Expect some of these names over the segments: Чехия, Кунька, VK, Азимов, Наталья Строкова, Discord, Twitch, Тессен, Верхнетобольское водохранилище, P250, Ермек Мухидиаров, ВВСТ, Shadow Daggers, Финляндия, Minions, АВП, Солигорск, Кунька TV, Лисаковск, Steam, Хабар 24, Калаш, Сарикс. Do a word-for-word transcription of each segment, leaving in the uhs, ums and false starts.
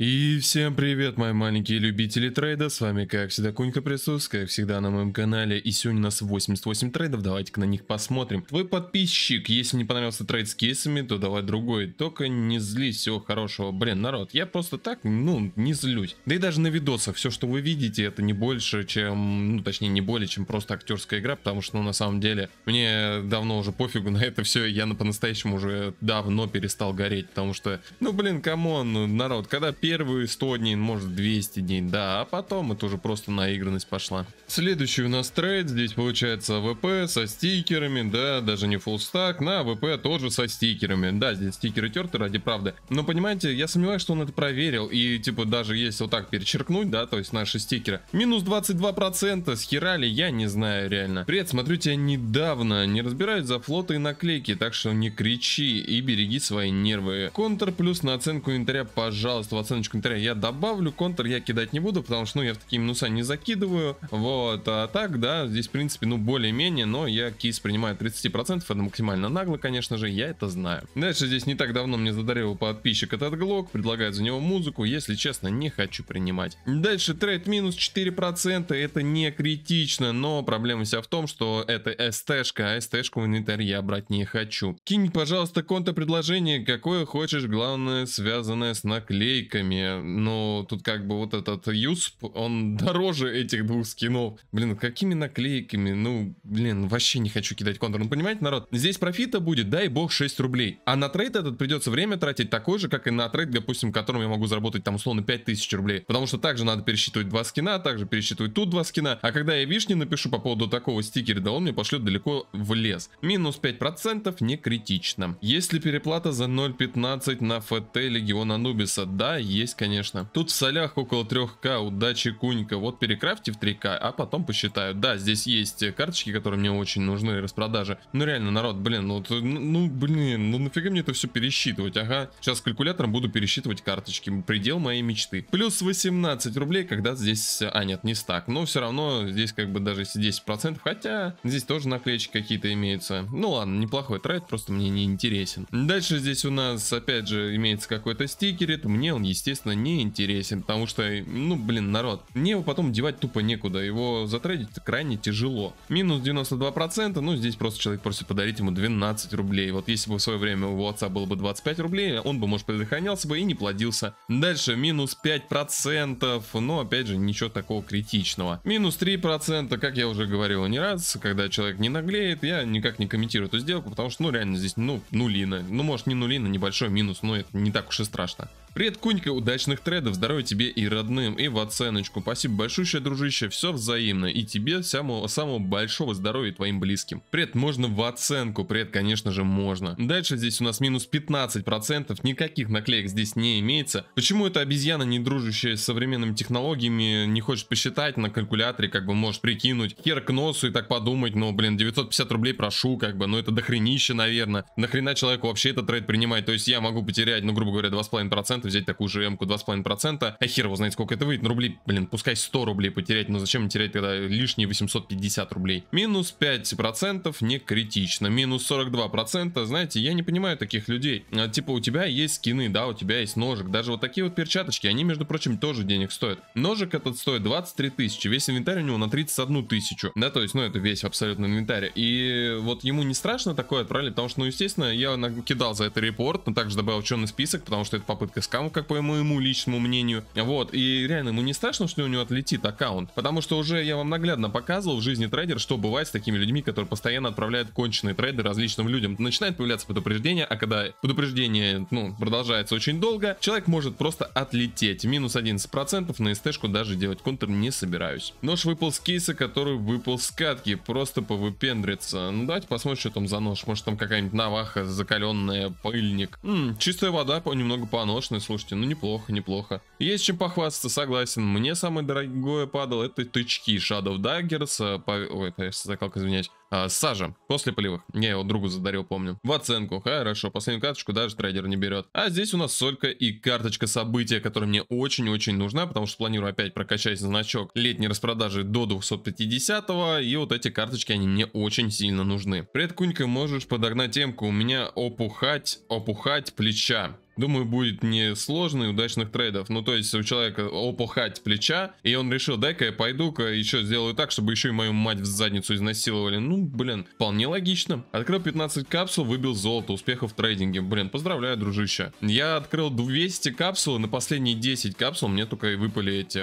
И всем привет, мои маленькие любители трейда, с вами как всегда Кунька присутствует, как всегда на моем канале, и сегодня у нас восемьдесят восемь трейдов, давайте-ка на них посмотрим. Твой подписчик, если не понравился трейд с кейсами, то давай другой, только не злись, всего хорошего. Блин, народ, я просто так, ну, не злюсь. Да и даже на видосах, все, что вы видите, это не больше, чем, ну, точнее, не более, чем просто актерская игра, потому что, ну, на самом деле, мне давно уже пофигу на это все, я по-настоящему уже давно перестал гореть, потому что, ну, блин, камон, народ, когда пи первые сто дней, может двести дней, да, а потом это уже просто наигранность пошла. Следующий у нас трейд, здесь получается АВП со стикерами, да, даже не фуллстак, на АВП тоже со стикерами, да, здесь стикеры терты ради правды, но понимаете, я сомневаюсь, что он это проверил, и типа даже если вот так перечеркнуть, да, то есть наши стикеры, минус двадцать два процента, схерали, я не знаю реально. Привет, смотрю тебя недавно, не разбираюсь за флоты и наклейки, так что не кричи и береги свои нервы. Контр плюс на оценку инвентаря, пожалуйста, в оценку контр я добавлю, контр я кидать не буду, потому что, ну, я в такие минуса не закидываю, вот, а так, да, здесь, в принципе, ну, более-менее, но я кейс принимаю тридцать процентов, это максимально нагло, конечно же, я это знаю. Дальше здесь не так давно мне задарил подписчик этот глок, предлагает за него музыку, если честно, не хочу принимать. Дальше трейд минус четыре процента, это не критично, но проблема вся в том, что это СТ-шка, а СТ-шку в инвентарь я брать не хочу. Кинь, пожалуйста, контр предложение, какое хочешь, главное, связанное с наклейками. Но тут как бы вот этот юсп, он дороже этих двух скинов. Блин, какими наклейками? Ну, блин, вообще не хочу кидать контр. Ну, понимаете, народ, здесь профита будет, дай бог, шесть рублей. А на трейд этот придется время тратить такое же, как и на трейд, допустим, которым я могу заработать там условно пять тысяч рублей. Потому что также надо пересчитывать два скина, также пересчитывать тут два скина. А когда я вишни напишу по поводу такого стикера, да он мне пошлет далеко в лес. Минус пять процентов не критично. Если переплата за ноль пятнадцать на ФТ Легиона Анубиса, да, есть. Есть, конечно. Тут в солях около трёх ка. Удачи, Кунька. Вот перекрафти в три ка, а потом посчитаю. Да, здесь есть карточки, которые мне очень нужны, распродажи. Ну реально, народ, блин, ну, ну блин, ну нафига мне это все пересчитывать? Ага, сейчас калькулятором буду пересчитывать карточки. Предел моей мечты. Плюс восемнадцать рублей, когда здесь... А, нет, не стак. Но все равно здесь как бы даже если десять процентов, хотя здесь тоже наклеечки какие-то имеются. Ну ладно, неплохой трейд, просто мне не интересен. Дальше здесь у нас, опять же, имеется какой-то стикерит. Мне он, естественно, Естественно, не интересен, потому что, ну, блин, народ, мне его потом девать тупо некуда, его затрейдить крайне тяжело. Минус девяносто два процента, ну, здесь просто человек просит подарить ему двенадцать рублей. Вот если бы в свое время у отца было бы двадцать пять рублей, он бы, может, предохранялся бы и не плодился. Дальше минус пять процентов, но, опять же, ничего такого критичного. Минус три процента, как я уже говорил не раз, когда человек не наглеет, я никак не комментирую эту сделку, потому что, ну, реально, здесь, ну, нулина. Ну, может, не нулина, небольшой минус, но это не так уж и страшно. Привет, Кунька, удачных трейдов, здоровья тебе и родным, и в оценочку. Спасибо большое, дружище, все взаимно. И тебе самого, самого большого здоровья и твоим близким. Привет, можно в оценку, привет, конечно же, можно. Дальше здесь у нас минус пятнадцать процентов, никаких наклеек здесь не имеется. Почему эта обезьяна, не дружащая с современными технологиями, не хочет посчитать на калькуляторе, как бы может прикинуть, хер к носу и так подумать, ну, блин, девятьсот пятьдесят рублей прошу, как бы, ну, это дохренище, наверное. Нахрена человеку вообще этот трейд принимать, то есть я могу потерять, ну, грубо говоря, два с половиной процента. Взять такую же эмку два с половиной процента, а хер его знает сколько это выйдет, ну рублей, блин, пускай сто рублей потерять, но зачем терять тогда лишние восемьсот пятьдесят рублей. Минус пять процентов не критично, минус сорок два процента, знаете, я не понимаю таких людей, типа у тебя есть скины, да, у тебя есть ножик, даже вот такие вот перчаточки, они, между прочим, тоже денег стоят. Ножик этот стоит двадцать три тысячи, весь инвентарь у него на тридцать одну тысячу, да, то есть, ну это весь абсолютно инвентарь, и вот ему не страшно такое отправили, потому что, ну естественно, я накидал за это репорт, но также добавил черный список, потому что это попытка скаму, как по моему личному мнению. Вот, и реально ему не страшно, что у него отлетит аккаунт, потому что уже я вам наглядно показывал в жизни трейдер, что бывает с такими людьми, которые постоянно отправляют конченые трейды различным людям. Начинает появляться предупреждение, а когда предупреждение, ну, продолжается очень долго, человек может просто отлететь. Минус одиннадцать процентов, на СТ-шку даже делать контр не собираюсь. Нож выпал с кейса, который выпал с катки, просто повыпендрится. Ну, давайте посмотрим, что там за нож. Может, там какая-нибудь наваха, закаленная, пыльник. М-м, чистая вода, немного поношенная. Слушайте, ну неплохо, неплохо. Есть чем похвастаться, согласен. Мне самое дорогое падало, это тычки Shadow Daggers. По... Ой, это я закалка, извиняюсь. А, сажа. После полевых. Я его другу задарил, помню. В оценку. Хорошо. Последнюю карточку даже трейдер не берет. А здесь у нас солька и карточка события, которая мне очень-очень нужна, потому что планирую опять прокачать значок летней распродажи до двухсот пятидесятого. И вот эти карточки, они мне очень сильно нужны. Привет, Кунька, можешь подогнать темку? У меня опухать, опухать плеча. Думаю, будет несложно и удачных трейдов. Ну, то есть у человека опухать плеча, и он решил, дай-ка я пойду-ка еще сделаю так, чтобы еще и мою мать в задницу изнасиловали. Ну, блин, вполне логично. Открыл пятнадцать капсул, выбил золото, успехов в трейдинге. Блин, поздравляю, дружище. Я открыл двести капсул, и на последние десять капсул мне только и выпали эти,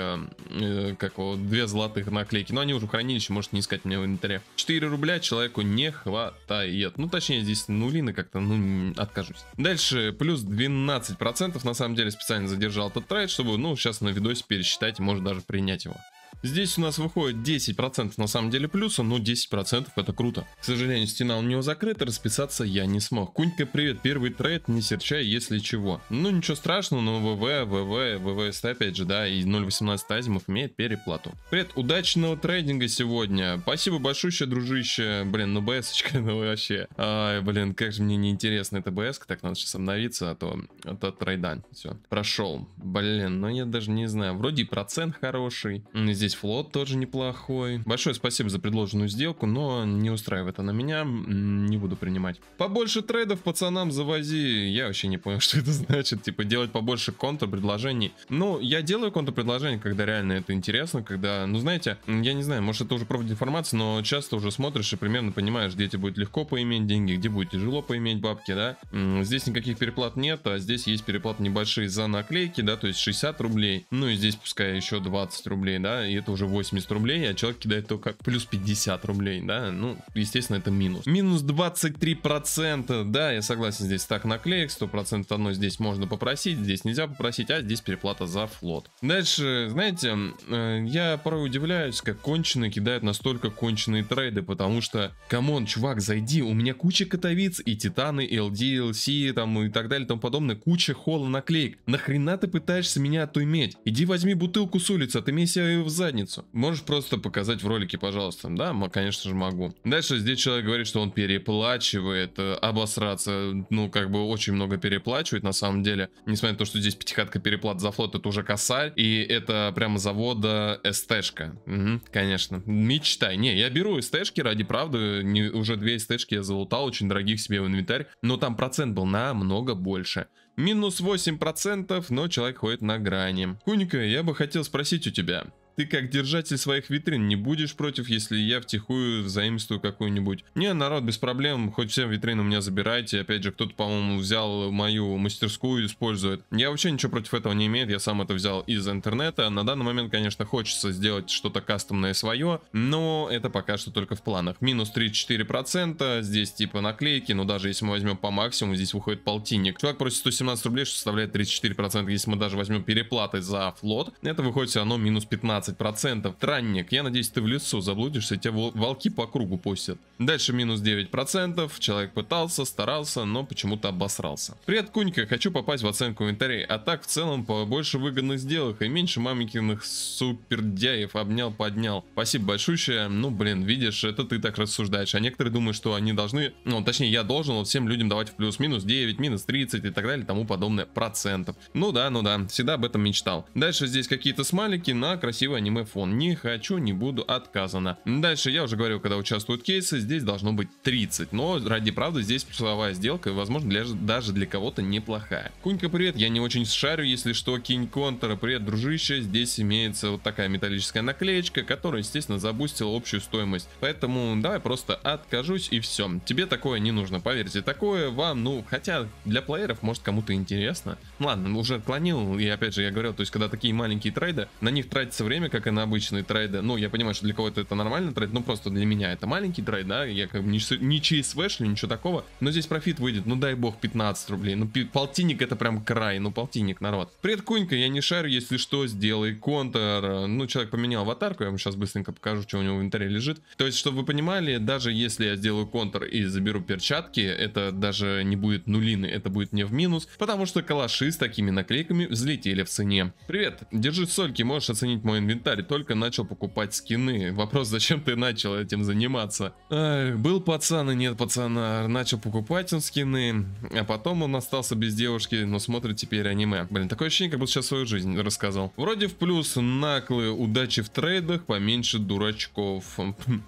э, как вот, две золотых наклейки. Но они уже в хранилище, можете не искать меня в инвентаре. четыре рубля человеку не хватает. Ну, точнее, здесь нулины как-то, ну, откажусь. Дальше, плюс двенадцать. двенадцать процентов, на самом деле специально задержал этот трейд, чтобы, ну, сейчас на видосе пересчитать, может даже принять его. Здесь у нас выходит десять процентов на самом деле плюса, но десять процентов это круто. К сожалению, стена у него закрыта, расписаться я не смог. Кунька, привет, первый трейд, не серчай, если чего. Ну, ничего страшного, но ВВ, ВВ, ВВСТ опять же, да, и ноль восемнадцать Азимов имеет переплату. Привет, удачного трейдинга сегодня. Спасибо большущее, дружище. Блин, ну БС-очка, ну вообще. Ай, блин, как же мне неинтересно эта БС-ка, так надо сейчас обновиться, а то, а то трейдан. Все, прошел. Блин, ну я даже не знаю, вроде и процент хороший. Здесь флот тоже неплохой. Большое спасибо за предложенную сделку, но не устраивает она меня, не буду принимать. Побольше трейдов пацанам завози. Я вообще не понял, что это значит. Типа делать побольше контрпредложений. Ну, я делаю контрпредложения, когда реально это интересно, когда, ну знаете, я не знаю, может это уже профдеформация, но часто уже смотришь и примерно понимаешь, где тебе будет легко поиметь деньги, где будет тяжело поиметь бабки, да. Здесь никаких переплат нет, а здесь есть переплаты небольшие за наклейки, да, то есть шестьдесят рублей. Ну и здесь пускай еще двадцать рублей, да, и это уже восемьдесят рублей, а человек кидает только плюс пятьдесят рублей, да, ну, естественно, это минус. Минус двадцать три процента, да, я согласен, здесь так наклеек, сто процентов одно здесь можно попросить, здесь нельзя попросить, а здесь переплата за флот. Дальше, знаете, я порой удивляюсь, как конченые кидают настолько конченые трейды, потому что, камон, чувак, зайди, у меня куча котовиц и титаны, и эл ди эл си, там, и так далее, и тому подобное, куча холла наклеек. Нахрена ты пытаешься меня отуметь? Иди возьми бутылку с улицы, отымей себя в задницу. Можешь просто показать в ролике, пожалуйста. Да, конечно же могу. Дальше здесь человек говорит, что он переплачивает. Обосраться, ну, как бы очень много переплачивает, на самом деле. Несмотря на то, что здесь пятихатка переплат за флот, это уже косарь. И это прямо завода эстэшка. Угу, конечно. Мечтай. Не, я беру эстэшки, ради правды. Не, уже две эстэшки я залутал, очень дорогих себе в инвентарь. Но там процент был намного больше. Минус восемь процентов, но человек ходит на грани. Кунька, я бы хотел спросить у тебя. Ты как держатель своих витрин не будешь против, если я втихую заимствую какую-нибудь? Не, народ, без проблем, хоть все витрины у меня забирайте. Опять же, кто-то, по-моему, взял мою мастерскую и использует. Я вообще ничего против этого не имею, я сам это взял из интернета. На данный момент, конечно, хочется сделать что-то кастомное свое, но это пока что только в планах. Минус тридцать четыре процента, здесь типа наклейки, но даже если мы возьмем по максимуму, здесь выходит полтинник. Чувак просит сто семнадцать рублей, что составляет тридцать четыре процента. Если мы даже возьмем переплаты за флот, это выходит все равно минус пятнадцать процентов. Транник, я надеюсь, ты в лесу заблудишься, и тебя волки по кругу пустят. Дальше минус девять процентов. Человек пытался, старался, но почему-то обосрался. Привет, Кунька, хочу попасть в оценку инвентарей. А так, в целом, побольше выгодных сделок и меньше маменькиных супердяев. Обнял, поднял. Спасибо большущее. Ну, блин, видишь, это ты так рассуждаешь. А некоторые думают, что они должны, ну, точнее, я должен вот всем людям давать в плюс-минус девять, минус тридцать и так далее, тому подобное процентов. Ну да, ну да, всегда об этом мечтал. Дальше здесь какие-то смайлики на красивые аниме фон. Не хочу, не буду, отказано. Дальше, я уже говорил, когда участвуют кейсы, здесь должно быть тридцать, но ради правды здесь плюсовая сделка, возможно, для, даже для кого-то неплохая. Кунька, привет, я не очень шарю, если что, кинь контора. Привет, дружище, здесь имеется вот такая металлическая наклеечка, которая, естественно, забустила общую стоимость, поэтому давай просто откажусь и все. Тебе такое не нужно, поверьте, такое вам, ну, хотя для плееров, может, кому-то интересно. Ладно, уже отклонил, и опять же, я говорил, то есть, когда такие маленькие трейды, на них тратится время, как и на обычные трейды. Ну, я понимаю, что для кого-то это нормальный трейд, но просто для меня это маленький трейд, да, я как бы не, не чейсвэшлю, ничего такого, но здесь профит выйдет, ну дай бог, пятнадцать рублей, ну полтинник это прям край, ну полтинник, народ. Привет, Кунька, я не шарю, если что, сделай контр. Ну, человек поменял аватарку, я вам сейчас быстренько покажу, что у него в инвентаре лежит. То есть, чтобы вы понимали, даже если я сделаю контр и заберу перчатки, это даже не будет нулины, это будет не в минус, потому что калаши с такими наклейками взлетели в цене. Привет, держи сольки, можешь оценить мой инвентарь комментарий. Только начал покупать скины. Вопрос, зачем ты начал этим заниматься? Ай, был пацан и нет пацана. Начал покупать он скины. А потом он остался без девушки, но смотрит теперь аниме. Блин, такое ощущение, как будто сейчас свою жизнь рассказал. Вроде в плюс. Наклы, удачи в трейдах, поменьше дурачков.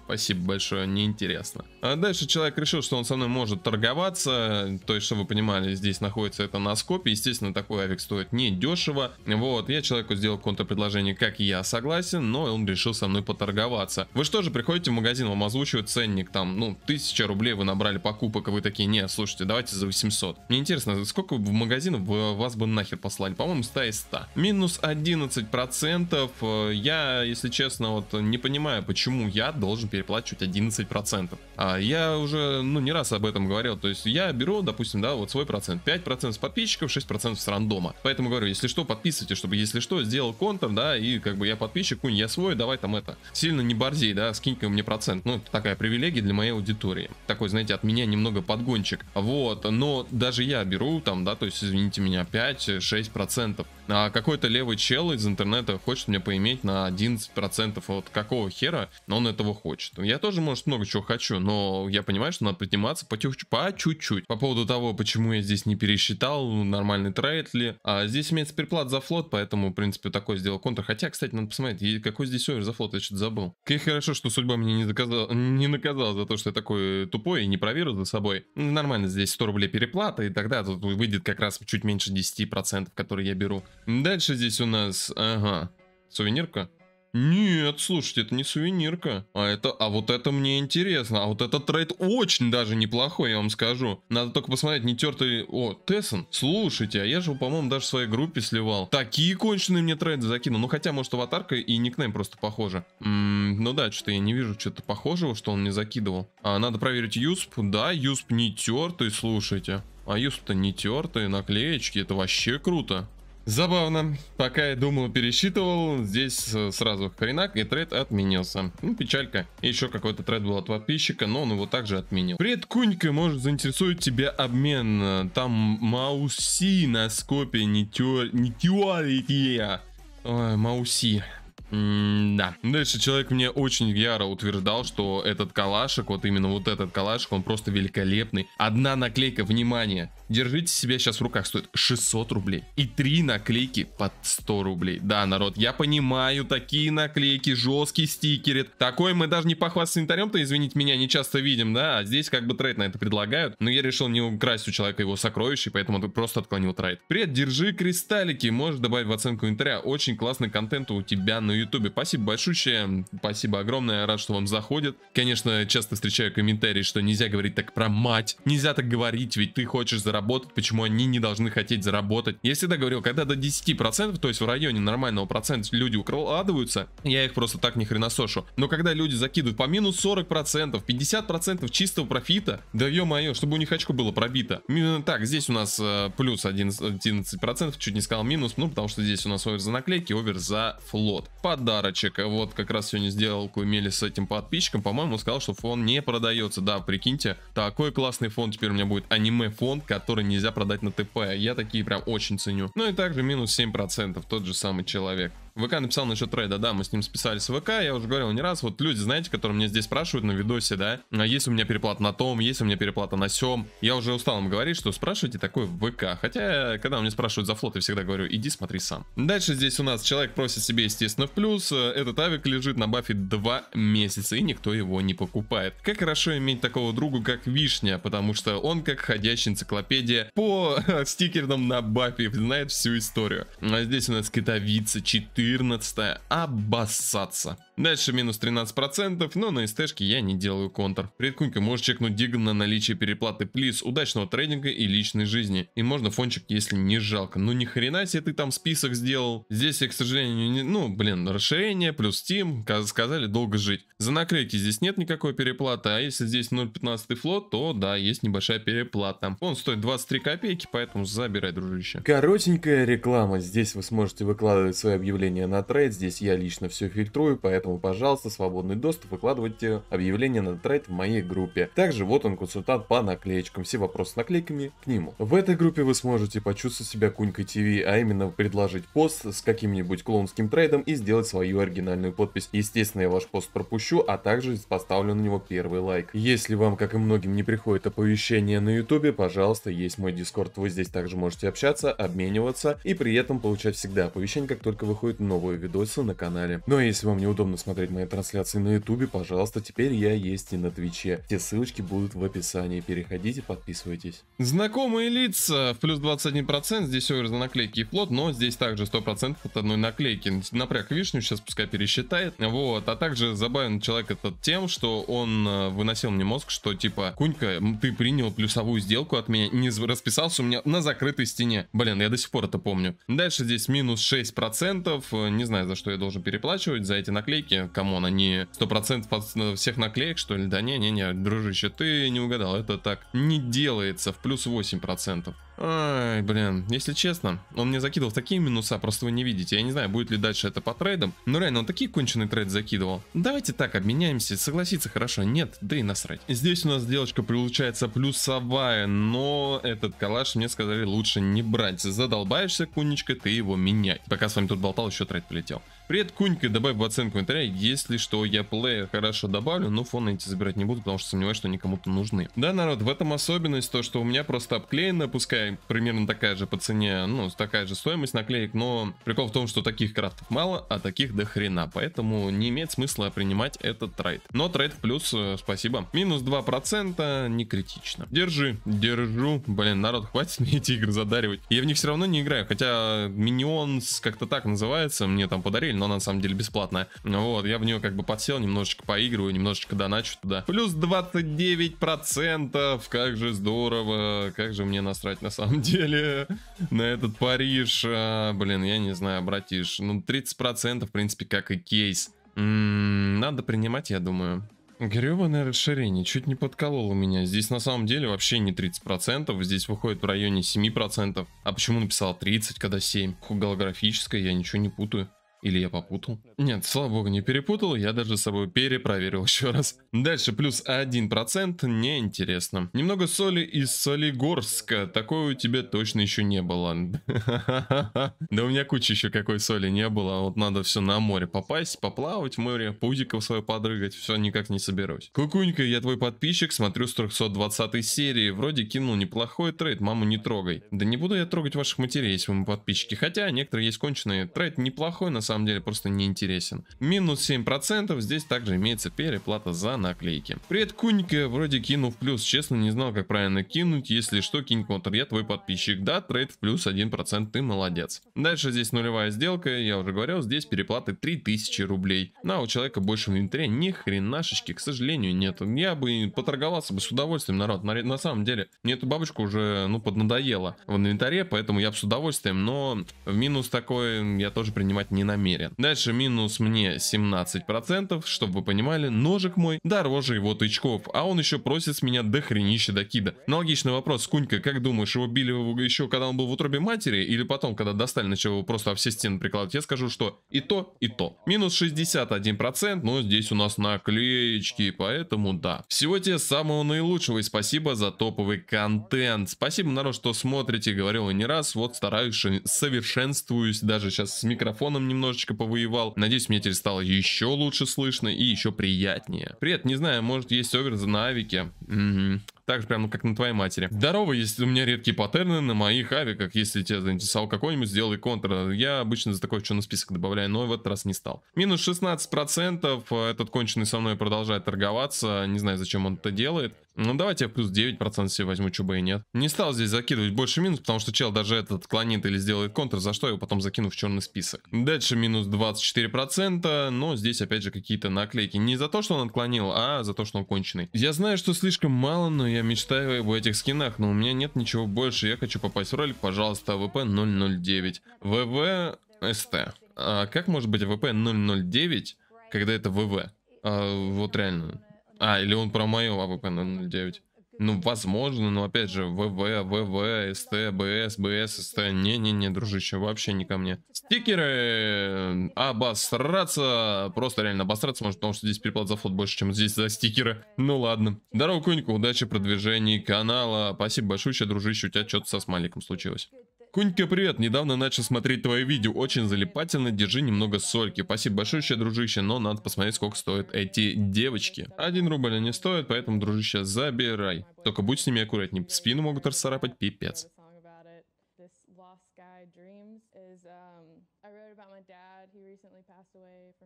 Спасибо большое, неинтересно. А дальше человек решил, что он со мной может торговаться. То есть, что вы понимали, здесь находится это на скопе. Естественно, такой авик стоит недешево. Вот, я человеку сделал контрпредложение, как я согласен, но он решил со мной поторговаться. Вы что же приходите в магазин, вам озвучивают ценник, там, ну, тысяча рублей вы набрали покупок, и вы такие, не, слушайте, давайте за восемьсот. Мне интересно, сколько в магазинов вас бы нахер послали? По-моему, сто из ста. Минус одиннадцать процентов. Я, если честно, вот не понимаю, почему я должен переплачивать одиннадцать процентов. А я уже, ну, не раз об этом говорил. То есть я беру, допустим, да, вот свой процент. пять процентов с подписчиков, шесть процентов с рандома. Поэтому говорю, если что, подписывайтесь, чтобы, если что, сделал контр, да, и как бы я подписчик, Кунь, я свой, давай там это. Сильно не борзей, да, скинь-ка мне процент. Ну, это такая привилегия для моей аудитории. Такой, знаете, от меня немного подгончик. Вот, но даже я беру там, да, то есть, извините меня, пять-шесть процентов. А какой-то левый чел из интернета хочет меня поиметь на одиннадцать процентов. Вот какого хера он этого хочет? Я тоже, может, много чего хочу, но я понимаю, что надо подниматься по чуть-чуть. По поводу того, почему я здесь не пересчитал, нормальный трейд ли. А здесь имеется переплат за флот, поэтому, в принципе, такой сделал контр. Хотя, кстати, надо посмотреть, какой здесь овер за флот, я что-то забыл. Как хорошо, что судьба меня не доказала, не наказала за то, что я такой тупой и не проверил за собой. Нормально, здесь сто рублей переплата, и тогда тут выйдет как раз чуть меньше десяти процентов, которые я беру. Дальше здесь у нас, ага, сувенирка. Нет, слушайте, это не сувенирка. А это, а вот это мне интересно. А вот этот трейд очень даже неплохой, я вам скажу. Надо только посмотреть, не тертый... О, Тессен. Слушайте, а я же, по-моему, даже в своей группе сливал. Такие конченые мне трейды закинул. Ну, хотя, может, аватарка и никнейм просто похожи. М-м, ну да, что-то я не вижу что-то похожего, что он мне закидывал. А, надо проверить юсп. Да, юсп не тертый, слушайте. А юсп-то не тертый, наклеечки, это вообще круто. Забавно, пока я думал, пересчитывал, здесь сразу хренак и трейд отменился. Ну, печалька. И еще какой-то трейд был от подписчика, но он его также отменил. Привет, Кунька, может заинтересует тебя обмен. Там Мауси на скопе, не теория. Ой, Мауси. Да. Дальше человек мне очень яро утверждал, что этот калашик, вот именно вот этот калашик, он просто великолепный. Одна наклейка, внимание, держите себя сейчас в руках, стоит шестьсот рублей. И три наклейки под сто рублей. Да, народ, я понимаю, такие наклейки, жесткий стикерит. Такой мы даже не похвастаться инвентарем-то, извините меня, не часто видим, да. А здесь как бы трейд на это предлагают. Но я решил не украсть у человека его сокровища, поэтому просто отклонил трейд. Привет, держи кристаллики, можешь добавить в оценку инвентаря. Очень классный контент у тебя на ютубе. Спасибо большущее, спасибо огромное, рад, что вам заходит. Конечно, часто встречаю комментарии, что нельзя говорить так про мать, нельзя так говорить, ведь ты хочешь заработать, почему они не должны хотеть заработать. Я всегда говорил, когда до десяти процентов, то есть в районе нормального процента люди укладываются, я их просто так ни хрена сошу. Но когда люди закидывают по минус сорок процентов, пятьдесят процентов чистого профита, да ё-моё, чтобы у них очко было пробито. Так, здесь у нас плюс одиннадцать процентов, чуть не сказал минус, ну потому что здесь у нас овер за наклейки, овер за флот. Подарочек, вот как раз сегодня сделку имели с этим подписчиком, по-моему, он сказал, что фон не продается, да, прикиньте, такой классный фон, теперь у меня будет аниме-фон, который нельзя продать на ТП, я такие прям очень ценю. Ну и также минус семь процентов, тот же самый человек. ВК написал насчет трейда, да, мы с ним списались в ВК, я уже говорил не раз, вот люди, знаете, которые мне здесь спрашивают на видосе, да, а есть у меня переплата на том, есть у меня переплата на сём, я уже устал им говорить, что спрашивайте такое в ВК, хотя, когда у меня спрашивают за флот, я всегда говорю, иди смотри сам. Дальше здесь у нас человек просит себе, естественно, в плюс, этот авик лежит на бафе два месяца, и никто его не покупает. Как хорошо иметь такого друга, как Вишня, потому что он, как ходящая энциклопедия, по стикерам на бафе знает всю историю. А здесь у нас китовица, четырнадцатая, обоссаться. Дальше минус тринадцать процентов, но на эстешке я не делаю контр. Привет, Кунька, можешь чекнуть диган на наличие переплаты, плиз, удачного трейдинга и личной жизни. И можно фончик, если не жалко. Ну ни хрена себе ты там список сделал. Здесь я, к сожалению, не... ну блин, расширение, плюс Steam, сказали долго жить. За наклейки здесь нет никакой переплаты, а если здесь ноль пятнадцать флот, то да, есть небольшая переплата. Он стоит двадцать три копейки, поэтому забирай, дружище. Коротенькая реклама, здесь вы сможете выкладывать свои объявления объявления на трейд, здесь я лично все фильтрую, поэтому, пожалуйста, свободный доступ, выкладывайте объявления на трейд в моей группе. Также вот он, консультант по наклеечкам, все вопросы с наклейками к нему. В этой группе вы сможете почувствовать себя Кунькой ТВ, а именно предложить пост с каким-нибудь клоунским трейдом и сделать свою оригинальную подпись. Естественно, я ваш пост пропущу, а также поставлю на него первый лайк. Если вам, как и многим, не приходит оповещение на ютубе, пожалуйста, есть мой Discord, вы здесь также можете общаться, обмениваться и при этом получать всегда оповещение, как только выходят новые видосы на канале. Ну а если вам неудобно смотреть мои трансляции на ютубе, пожалуйста, теперь я есть и на твиче. Все ссылочки будут в описании, переходите, подписывайтесь. Знакомые лица в плюс двадцать один процент, здесь все из-за наклейки и плод, но здесь также сто процентов от одной наклейки. Напряг вишню, сейчас пускай пересчитает. Вот, а также забавен человек этот тем, что он выносил мне мозг, что типа, Кунька, ты принял плюсовую сделку от меня, не расписался у меня на закрытой стене. Блин, я до сих пор это помню. Дальше здесь минус шесть процентов, не знаю, за что я должен переплачивать, за эти наклейки. Камон, они сто процентов от всех наклеек, что ли? Да не, не, не, дружище, ты не угадал, это так не делается, в плюс восемь процентов. Ай, блин, если честно, он мне закидывал такие минуса, просто вы не видите. Я не знаю, будет ли дальше это по трейдам, но реально он такие конченые трейды закидывал. Давайте так, обменяемся, согласиться хорошо, нет, да и насрать. Здесь у нас девочка получается плюсовая, но этот калаш мне сказали лучше не брать. Задолбаешься, Кунечка, ты его менять. Пока с вами тут болтал, еще трейд полетел. Привет, Кунька, добавь в оценку интернета, если что, я плеер хорошо добавлю, но фон эти забирать не буду, потому что сомневаюсь, что они кому-то нужны. Да, народ, в этом особенность, то, что у меня просто обклеено, пускай примерно такая же по цене, ну, такая же стоимость наклеек, но прикол в том, что таких крафтов мало, а таких до хрена, поэтому не имеет смысла принимать этот трейд. Но трейд в плюс, спасибо. Минус два процента, не критично. Держи, держу. Блин, народ, хватит мне эти игры задаривать. Я в них все равно не играю, хотя Minions как-то так называется, мне там подарили, но она на самом деле бесплатная. Вот, я в нее как бы подсел, немножечко поигрываю, немножечко доначу туда. Плюс двадцать девять процентов, как же здорово, как же мне насрать на самом деле на этот Париж. А, блин, я не знаю, братиш, ну тридцать процентов, в принципе, как и кейс. М-м, надо принимать, я думаю. Гребаное расширение, чуть не подкололо меня. Здесь на самом деле вообще не тридцать процентов, здесь выходит в районе семь процентов. А почему написал тридцать, когда семь? Голографическое, я ничего не путаю. Или я попутал? Нет, слава богу, не перепутал, я даже с собой перепроверил еще раз. Дальше плюс один процент, неинтересно. Немного соли из Солигорска, такое у тебя точно еще не было. Да у меня куча еще какой соли не было, вот надо все на море попасть, поплавать в море, пузиков свое подрыгать, все никак не соберусь. Кукунька, я твой подписчик, смотрю с трёхсот двадцатой серии, вроде кинул неплохой трейд, маму не трогай. Да не буду я трогать ваших матерей, если вы подписчики, хотя некоторые есть конченые, трейд неплохой, на самом самом деле просто неинтересен. Минус семь процентов, здесь также имеется переплата за наклейки. Привет, Кунька, вроде кинул в плюс, честно не знал, как правильно кинуть, если что, кинь контр, я твой подписчик, да, трейд в плюс один процент, ты молодец. Дальше здесь нулевая сделка, я уже говорил, здесь переплаты три тысячи рублей. На, у человека больше в инвентаре ни хренашечки, к сожалению, нет. Я бы поторговался бы с удовольствием, народ, на, на самом деле, мне эту бабочку уже, ну, поднадоело в инвентаре, поэтому я бы с удовольствием, но минус такой я тоже принимать не намерен. Дальше минус мне семнадцать процентов, чтобы вы понимали, ножик мой дороже его тычков, а он еще просит с меня дохренища докида. Аналогичный вопрос, Кунька, как думаешь, его били еще когда он был в утробе матери или потом, когда достали, начали его просто во все стены прикладывать? Я скажу, что и то, и то. Минус шестьдесят один процент, но здесь у нас наклеечки, поэтому да. Всего тебе самого наилучшего и спасибо за топовый контент. Спасибо, народ, что смотрите, говорил и не раз, вот стараюсь, совершенствуюсь, даже сейчас с микрофоном немного немножечко повоевал. Надеюсь, мне теперь стало еще лучше слышно и еще приятнее. Привет, не знаю, может есть овер на авике. Угу. Так же прямо как на твоей матери. Здорово, если у меня редкие паттерны на моих авиках. Если тебя заинтересовал какой-нибудь, сделай контр. Я обычно за такое что на список добавляю, но в этот раз не стал. Минус шестнадцать процентов. Этот конченый со мной продолжает торговаться. Не знаю, зачем он это делает. Ну, давайте я плюс девять процентов себе возьму, чего бы и нет. Не стал здесь закидывать больше минус, потому что чел даже этот клонит или сделает контр, за что я его потом закину в черный список. Дальше минус двадцать четыре процента, но здесь опять же какие-то наклейки. Не за то, что он отклонил, а за то, что он конченый. Я знаю, что слишком мало, но я мечтаю об этих скинах, но у меня нет ничего больше. Я хочу попасть в ролик, пожалуйста, АВП ноль ноль девять. ВВСТ. А как может быть АВП ноль ноль девять, когда это ВВ? А, вот реально... А, или он про мою АВП ноль ноль девять. Ну, возможно, но опять же, ВВ, ВВ, СТ, БС, БС, СТ. Не-не-не, дружище, вообще не ко мне. Стикеры! Обосраться! Просто реально обосраться, может, потому что здесь переплат за флот больше, чем здесь за стикеры. Ну ладно. Здорово, Кунька, удачи в продвижении канала. Спасибо большое, дружище, у тебя что-то со смайликом случилось. Кунька, привет, недавно начал смотреть твои видео, очень залипательно, держи немного сольки. Спасибо большое, дружище, но надо посмотреть, сколько стоят эти девочки. Один рубль они стоят, поэтому, дружище, забирай. Только будь с ними аккуратнее, спину могут расцарапать, пипец.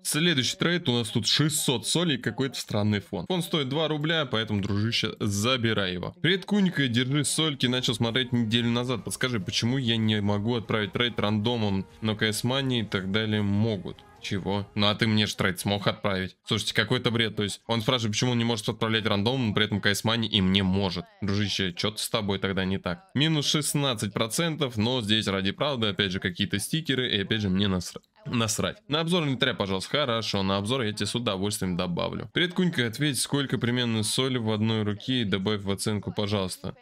Следующий трейд у нас тут шестьсот солей, какой-то странный фон. Фон стоит два рубля, поэтому, дружище, забирай его. Привет, Кунька, держи сольки, начал смотреть неделю назад. Подскажи, почему я не могу отправить трейд рандомом, но си эс Money и так далее могут? Чего? Ну а ты мне же трейд смог отправить. Слушайте, какой-то бред. То есть он спрашивает, почему он не может отправлять рандом, но при этом си эс Money и мне может. Дружище, что-то с тобой тогда не так. Минус шестнадцать процентов, но здесь ради правды, опять же, какие-то стикеры, и опять же, мне насрать. Насрать. На обзор не тря, пожалуйста. Хорошо, на обзор я тебе с удовольствием добавлю. Привет, Кунька, ответь, сколько примерно соли в одной руке и добавь в оценку, пожалуйста.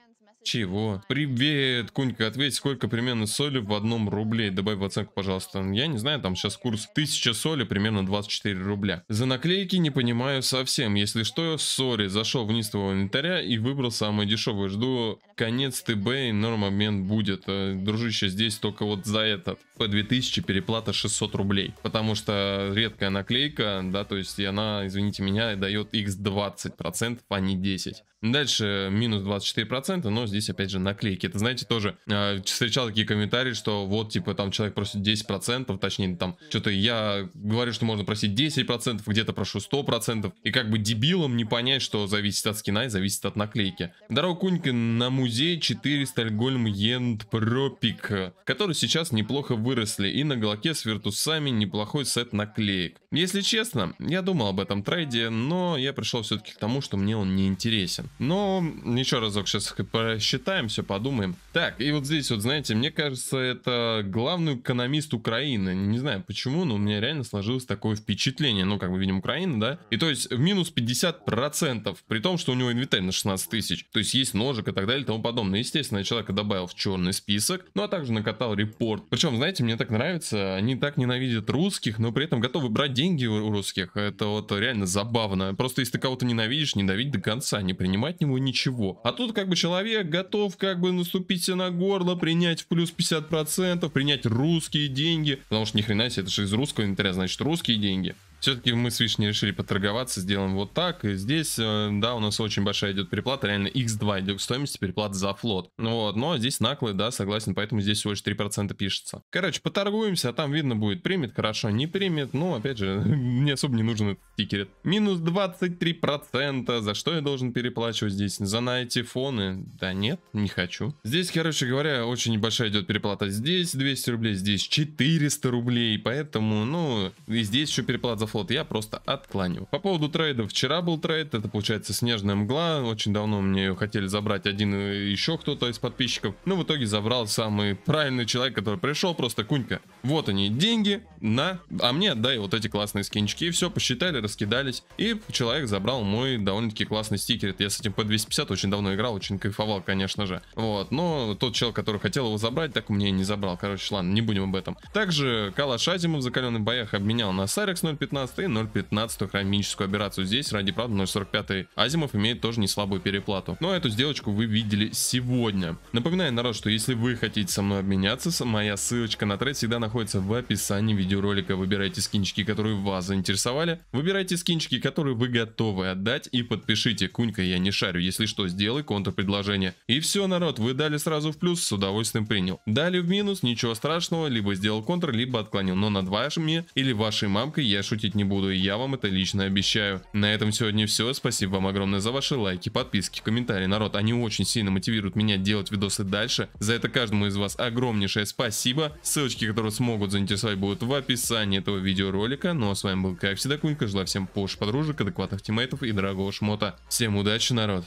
Чего? Привет, Кунька, ответь, сколько примерно соли в одном рубле, добавь в оценку, пожалуйста. Я не знаю, там сейчас курс тысяча соли, примерно двадцать четыре рубля. За наклейки не понимаю совсем. Если что, сори, зашел вниз твоего инвентаря и выбрал самое дешевое. Жду конец ТБ и норм обмен будет. Дружище, здесь только вот за этот пэ две тысячи переплата шестьсот рублей. Потому что редкая наклейка, да, то есть она, извините меня, дает икс двадцать процентов, а не десять. Дальше минус двадцать четыре процента, но здесь опять же наклейки. Это, знаете, тоже э, встречал такие комментарии, что вот, типа, там человек просит десять процентов, точнее, там, что-то я говорю, что можно просить десять процентов, где-то прошу сто процентов. И как бы дебилам не понять, что зависит от скина и зависит от наклейки. Здорово, Кунька, на музей четыре Стальгольм Ендпропик, которые сейчас неплохо выросли. И на голоке с вертусами неплохой сет наклеек. Если честно, я думал об этом трейде, но я пришел все-таки к тому, что мне он не интересен. Но еще разок сейчас просчитаем, все подумаем. Так, и вот здесь вот, знаете, мне кажется, это главный экономист Украины. Не знаю почему, но у меня реально сложилось такое впечатление. Ну, как мы видим, Украина, да? И то есть в минус пятьдесят процентов, при том, что у него инвентарь на шестнадцать тысяч. То есть есть ножик и так далее и тому подобное. Естественно, я человека добавил в черный список, ну а также накатал репорт. Причем, знаете, мне так нравится, они так ненавидят русских, но при этом готовы брать деньги у русских. Это вот реально забавно. Просто если ты кого-то ненавидишь, ненавидь до конца, не принимай от него ничего. А тут как бы человек готов как бы наступить себе на горло, принять в плюс пятьдесят процентов, принять русские деньги, потому что ни хрена себе, это же из русского инвентаря, значит русские деньги. Все-таки мы с Вишней решили поторговаться, сделаем вот так. И здесь, да, у нас очень большая идет переплата, реально икс два идет в стоимости переплат за флот. Вот, но здесь наклы, да, согласен, поэтому здесь всего лишь три процента пишется. Короче, поторгуемся, а там видно будет, примет, хорошо, не примет. Ну, опять же, мне особо не нужен этот тикерет. Минус двадцать три процента, за что я должен переплачивать здесь? За на эти фоны? Да нет, не хочу. Здесь, короче говоря, очень небольшая идет переплата. Здесь двести рублей, здесь четыреста рублей, поэтому, ну, и здесь еще переплата за флот я просто отклоню. По поводу трейдов, вчера был трейд, это получается снежная мгла, очень давно мне ее хотели забрать один еще кто-то из подписчиков, но в итоге забрал самый правильный человек, который пришел, просто Кунька, вот они деньги, на, а мне отдай вот эти классные скинчики, и все, посчитали, раскидались, и человек забрал мой довольно-таки классный стикер, я с этим пэ двести пятьдесят очень давно играл, очень кайфовал, конечно же, вот, но тот человек, который хотел его забрать, так мне не забрал, короче, ладно, не будем об этом. Также Калаш Азимов в закаленных боях обменял на Сарикс ноль пятнадцать и ноль пятнадцать хромическую операцию. Здесь, ради правды, ноль сорок пять Азимов имеет тоже не слабую переплату. Но эту сделочку вы видели сегодня. Напоминаю, народ, что если вы хотите со мной обменяться, моя ссылочка на трейд всегда находится в описании видеоролика. Выбирайте скинчики, которые вас заинтересовали. Выбирайте скинчики, которые вы готовы отдать. И подпишите. Кунька, я не шарю. Если что, сделай контрпредложение. И все, народ, вы дали сразу в плюс, с удовольствием принял. Дали в минус, ничего страшного. Либо сделал контр, либо отклонил. Но над вашими или вашей мамкой я шутил не буду, и я вам это лично обещаю. На этом сегодня все. Спасибо вам огромное за ваши лайки, подписки, комментарии. Народ, они очень сильно мотивируют меня делать видосы дальше. За это каждому из вас огромнейшее спасибо. Ссылочки, которые смогут заинтересовать, будут в описании этого видеоролика. Ну а с вами был, как всегда, Кунька. Желаю всем пош подружек, адекватных тиммейтов и дорогого шмота. Всем удачи, народ!